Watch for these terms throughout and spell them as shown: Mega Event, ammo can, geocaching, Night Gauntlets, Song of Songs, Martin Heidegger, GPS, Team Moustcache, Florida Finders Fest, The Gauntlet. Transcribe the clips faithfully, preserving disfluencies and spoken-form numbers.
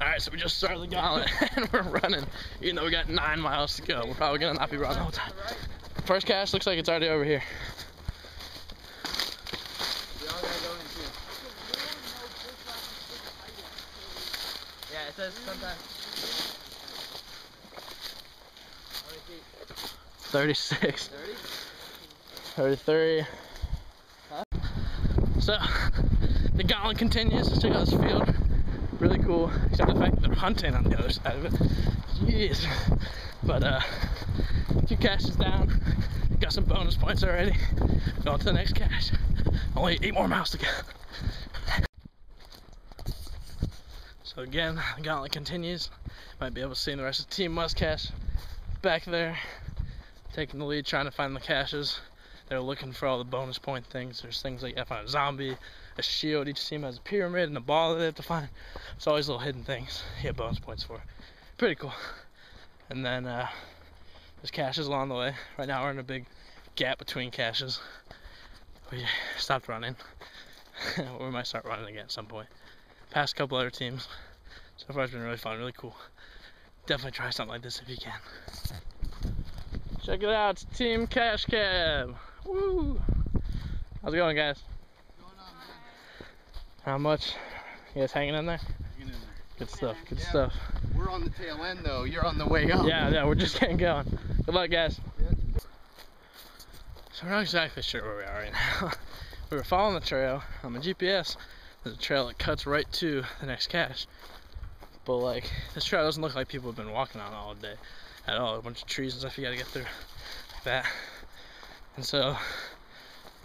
Alright, so we just started the gauntlet and we're running, even though we got nine miles to go. We're probably gonna not be running the whole time. First cache looks like it's already over here. Yeah, it says sometimes. thirty-six. thirty-three. Huh? So, the gauntlet continues. Let's check out this field. Really cool, except the fact that they're hunting on the other side of it. Jeez. But, uh, a few caches down. Got some bonus points already. Going to the next cache. Only eight more miles to go. So, again, the gauntlet continues. Might be able to see the rest of Team Moustache back there, taking the lead, trying to find the caches. They're looking for all the bonus point things. There's things like, I found a zombie, a shield. Each team has a pyramid and a ball that they have to find. It's always little hidden things you get bonus points for. Pretty cool. And then uh, there's caches along the way. Right now we're in a big gap between caches. We stopped running. We might start running again at some point. Past a couple other teams. So far it's been really fun, really cool. Definitely try something like this if you can. Check it out, it's Team Cash Cab. Woo! How's it going, guys? What's going on, man? How much? You guys hanging in there? Hanging in there. Good stuff, good yeah, stuff. We're on the tail end, though. You're on the way up. Yeah, yeah, we're just getting going. Good luck, guys. Yeah. So we're not exactly sure where we are right now. We were following the trail on the G P S. There's a trail that cuts right to the next cache. But, like, this trail doesn't look like people have been walking on all day. At all, a bunch of trees and stuff you gotta get through like that. And so,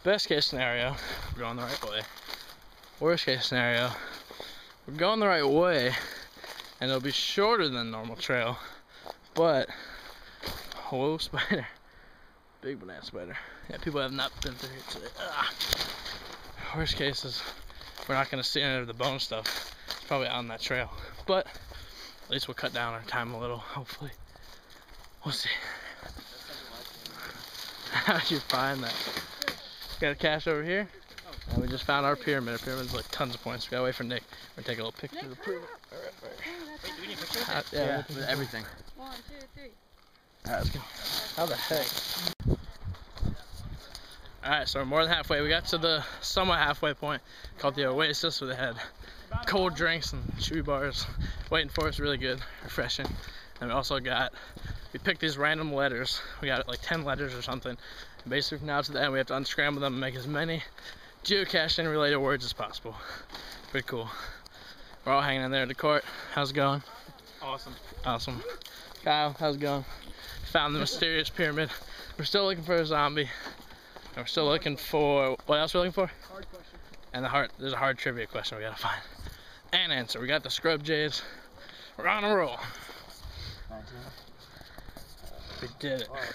best case scenario, we're going the right way. Worst case scenario, we're going the right way and it'll be shorter than normal trail, but whoa, spider, big banana spider. Yeah, people have not been through here today. Ugh. Worst case is we're not gonna see any of the bone stuff. It's probably out on that trail, but at least we'll cut down our time a little, hopefully. We'll see. How'd you find that? Got a cache over here. And we just found our pyramid. Our pyramid's like tons of points. We gotta wait for Nick. We're gonna take a little picture Nick, to prove it. Alright, alright. Wait, do we need pictures? Uh, yeah, yeah with everything. One, two, three. Alright, let's go. How the heck? Alright, so we're more than halfway. We got to the somewhat halfway point called the Oasis, where they had cold drinks and chewy bars waiting for us. Really good, refreshing. And we also got, we picked these random letters. We got like ten letters or something. And basically from now to the end, we have to unscramble them and make as many geocaching related words as possible. Pretty cool. We're all hanging in there at the court. How's it going? Awesome. Awesome. Kyle, how's it going? Found the mysterious pyramid. We're still looking for a zombie. And we're still looking for, what else are we looking for? Hard question. And the hard, there's a hard trivia question we gotta find. And answer. We got the scrub jays. We're on a roll. We did it. Oh, okay.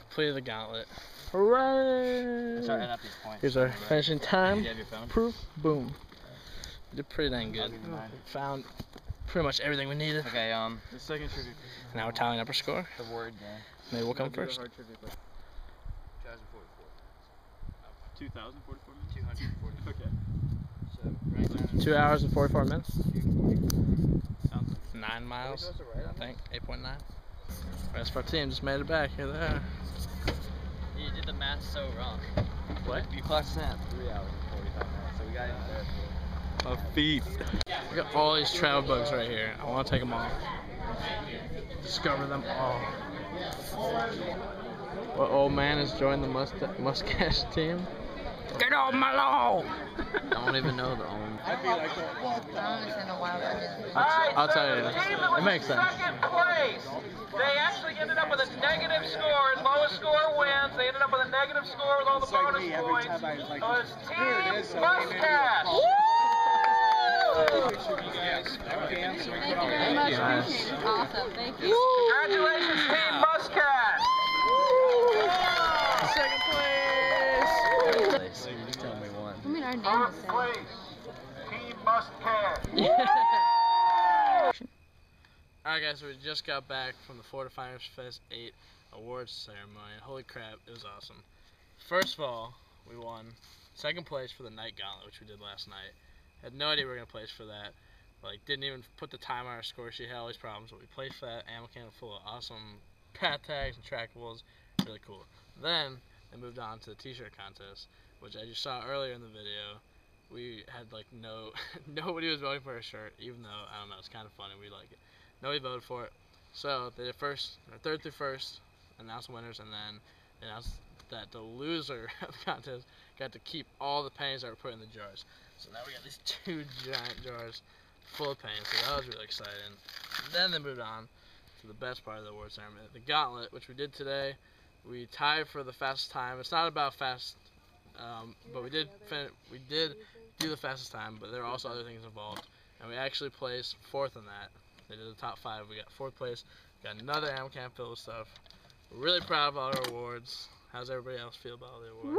Completed the gauntlet. Hooray! Sorry, up these points. Here's our finishing time. You have your phone? Proof. Boom. We did pretty dang good. Found pretty much everything we needed. Okay, um, the second trivia. Now we're tallying up our score. The word, yeah. Maybe we'll come first. two thousand forty-four. two thousand forty-four minutes? two hundred forty-four. Okay. So, right now. two hours and forty-four minutes. Sounds like nine miles, I think. eight point nine. Rest of our team just made it back. Here they are. You did the math so wrong. What? You clocked snap three hours and forty-five minutes, so we got in there. My feet. We got all these trail bugs right here. I want to take them all. Discover them all. What old man has joined the musta mustache team? Get off my lawn! I don't even know the own. I right, I'll so tell you. It, it makes sense. Second place. They actually ended up with a negative score. Lowest score wins. They ended up with a negative score with all the it's bonus like points. Like, so it's Team Moustache. Woo! Thank you very much. Nice. Awesome. Thank you. Congratulations, Team Moustache. Woo! Second place. So you just tell me one. I mean, our name is Team Moustache. Alright guys, so we just got back from the Florida Finders Fest eight awards ceremony. Holy crap, it was awesome. First of all, we won second place for the Night Gauntlet, which we did last night. Had no idea we were going to place for that. Like, didn't even put the time on our score sheet. Had all these problems, but we placed that ammo can full of awesome pat tags and trackables. Really cool. Then I moved on to the t-shirt contest, which as you saw earlier in the video, we had like no nobody was voting for a shirt, even though I don't know, it's kind of funny. We like it. Nobody voted for it. So they did first, or third through first, announced the winners, and then they announced that the loser of the contest got to keep all the pennies that were put in the jars. So now we got these two giant jars full of pennies. So that was really exciting. Then they moved on to the best part of the award ceremony, the gauntlet, which we did today. We tied for the fastest time. It's not about fast, um, but we did fin we did do the fastest time. But there are also other things involved, and we actually placed fourth in that. They did the top five. We got fourth place. We got another ammo can filled with stuff. We're really proud of all our awards. How's everybody else feel about all the awards?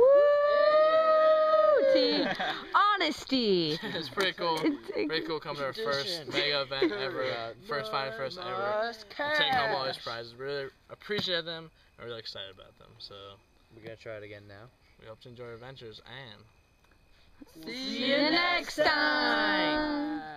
Woo! Team honesty. It's pretty cool. Pretty cool coming to our first mega event ever, uh, first Finders Fest ever. Taking home all these prizes. Really appreciate them. I'm really excited about them. So we're gonna try it again now. We hope to enjoy our adventures and see you next time.